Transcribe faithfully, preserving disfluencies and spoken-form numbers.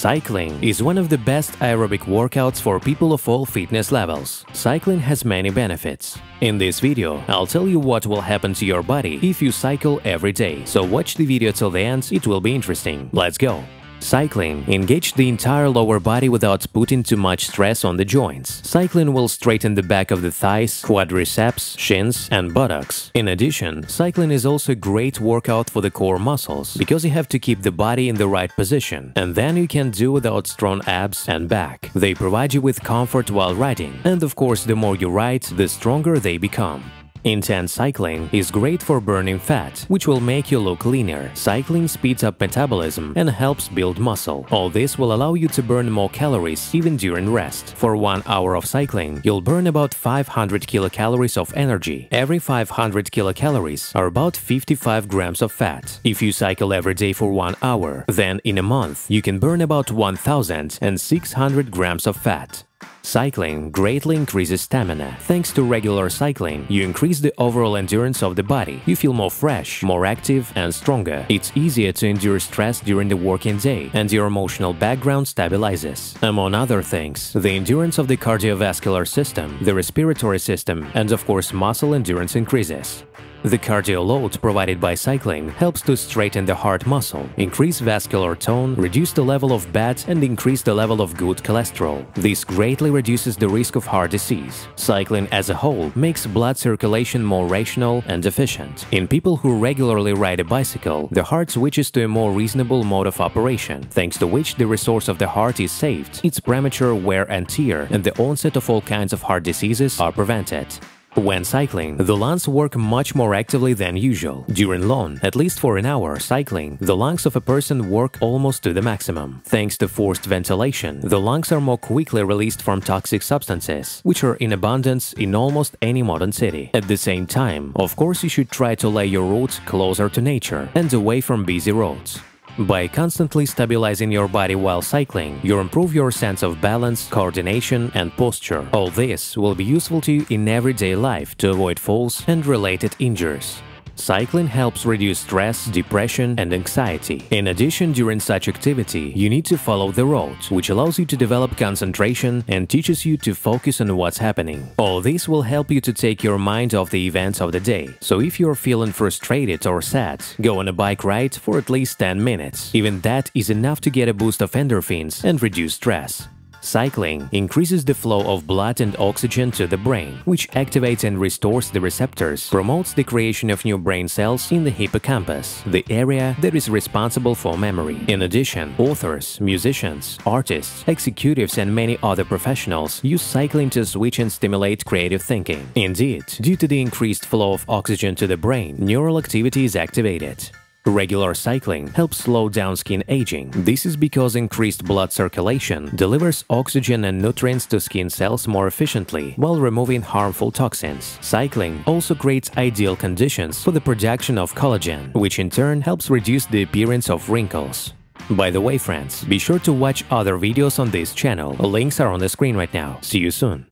Cycling is one of the best aerobic workouts for people of all fitness levels. Cycling has many benefits. In this video, I'll tell you what will happen to your body if you cycle every day. So watch the video till the end, it will be interesting. Let's go! Cycling engages the entire lower body without putting too much stress on the joints. Cycling will straighten the back of the thighs, quadriceps, shins, and buttocks. In addition, cycling is also a great workout for the core muscles, because you have to keep the body in the right position, and then you can do without strong abs and back. They provide you with comfort while riding, and of course, the more you ride, the stronger they become. Intense cycling is great for burning fat, which will make you look leaner. Cycling speeds up metabolism and helps build muscle. All this will allow you to burn more calories even during rest. For one hour of cycling, you'll burn about five hundred kilocalories of energy. Every five hundred kilocalories are about fifty-five grams of fat. If you cycle every day for one hour, then in a month you can burn about one thousand six hundred grams of fat. Cycling greatly increases stamina. Thanks to regular cycling, you increase the overall endurance of the body. You feel more fresh, more active, and stronger. It's easier to endure stress during the working day, and your emotional background stabilizes. Among other things, the endurance of the cardiovascular system, the respiratory system, and of course muscle endurance increases. The cardio load provided by cycling helps to straighten the heart muscle, increase vascular tone, reduce the level of bad and increase the level of good cholesterol. This greatly reduces the risk of heart disease. Cycling as a whole makes blood circulation more rational and efficient. In people who regularly ride a bicycle, the heart switches to a more reasonable mode of operation, thanks to which the resource of the heart is saved, its premature wear and tear, and the onset of all kinds of heart diseases are prevented. When cycling, the lungs work much more actively than usual. During long, at least for an hour, cycling, the lungs of a person work almost to the maximum. Thanks to forced ventilation, the lungs are more quickly released from toxic substances, which are in abundance in almost any modern city. At the same time, of course, you should try to lay your route closer to nature and away from busy roads. By constantly stabilizing your body while cycling, you improve your sense of balance, coordination, and posture. All this will be useful to you in everyday life to avoid falls and related injuries. Cycling helps reduce stress, depression, and anxiety. In addition, during such activity, you need to follow the road, which allows you to develop concentration and teaches you to focus on what's happening. All this will help you to take your mind off the events of the day. So if you're feeling frustrated or sad, go on a bike ride for at least ten minutes. Even that is enough to get a boost of endorphins and reduce stress. Cycling increases the flow of blood and oxygen to the brain, which activates and restores the receptors, promotes the creation of new brain cells in the hippocampus, the area that is responsible for memory. In addition, authors, musicians, artists, executives, and many other professionals use cycling to switch and stimulate creative thinking. Indeed, due to the increased flow of oxygen to the brain, neural activity is activated. Regular cycling helps slow down skin aging. This is because increased blood circulation delivers oxygen and nutrients to skin cells more efficiently while removing harmful toxins. Cycling also creates ideal conditions for the production of collagen, which in turn helps reduce the appearance of wrinkles. By the way, friends, be sure to watch other videos on this channel. Links are on the screen right now. See you soon!